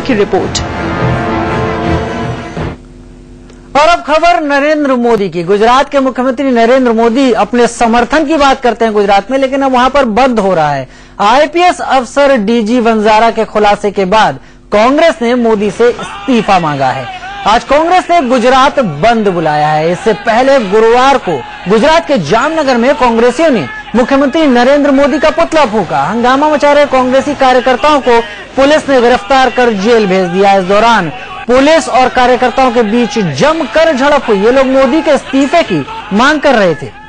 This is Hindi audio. वंजारा की रिपोर्ट। और अब खबर नरेंद्र मोदी की। गुजरात के मुख्यमंत्री नरेंद्र मोदी अपने समर्थन की बात करते हैं गुजरात में, लेकिन अब वहां पर बंद हो रहा है। आईपीएस अफसर डीजी वंजारा के खुलासे के बाद कांग्रेस ने मोदी से इस्तीफा मांगा है। आज कांग्रेस ने गुजरात बंद बुलाया है। इससे पहले गुरुवार को गुजरात के जामनगर में कांग्रेसियों ने मुख्यमंत्री नरेंद्र मोदी का पुतला फूंका। हंगामा मचा रहे कांग्रेसी कार्यकर्ताओं को पुलिस ने गिरफ्तार कर जेल भेज दिया। इस दौरान पुलिस और कार्यकर्ताओं के बीच जमकर झड़प हुई। ये लोग मोदी के इस्तीफे की मांग कर रहे थे।